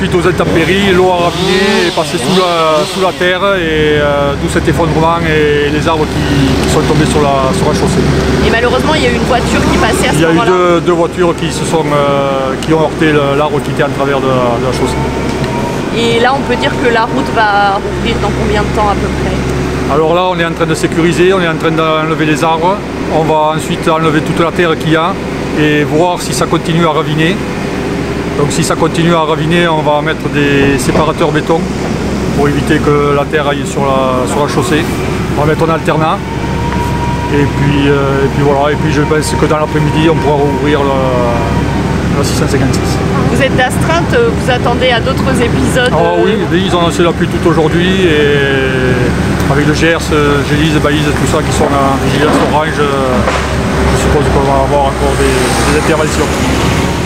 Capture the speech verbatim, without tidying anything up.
suite aux intempéries, l'eau a ramené, est passée sous la, sous la terre et euh, d'où cet effondrement et les arbres qui, qui sont tombés sur la, sur la chaussée. Et malheureusement il y a eu une voiture qui passait à ce moment-là. Il y a eu deux, deux voitures qui, se sont, euh, qui ont heurté l'arbre qui était en travers de la, de la chaussée. Et là on peut dire que la route va rouvrir dans combien de temps à peu près? Alors là on est en train de sécuriser, on est en train d'enlever les arbres, on va ensuite enlever toute la terre qu'il y a et voir si ça continue à raviner. Donc si ça continue à raviner, on va mettre des séparateurs béton pour éviter que la terre aille sur la, sur la chaussée. On va mettre un alternat et puis, euh, et puis voilà, et puis je pense que dans l'après-midi on pourra rouvrir la, la six cent cinquante-six. Vous êtes d'astreinte, vous attendez à d'autres épisodes? Ah oui, ils ont lancé la pluie tout aujourd'hui et avec le G E R S, Gélise, Baïse, tout ça qui sont en vigilance orange, je suppose qu'on va avoir encore des, des interventions.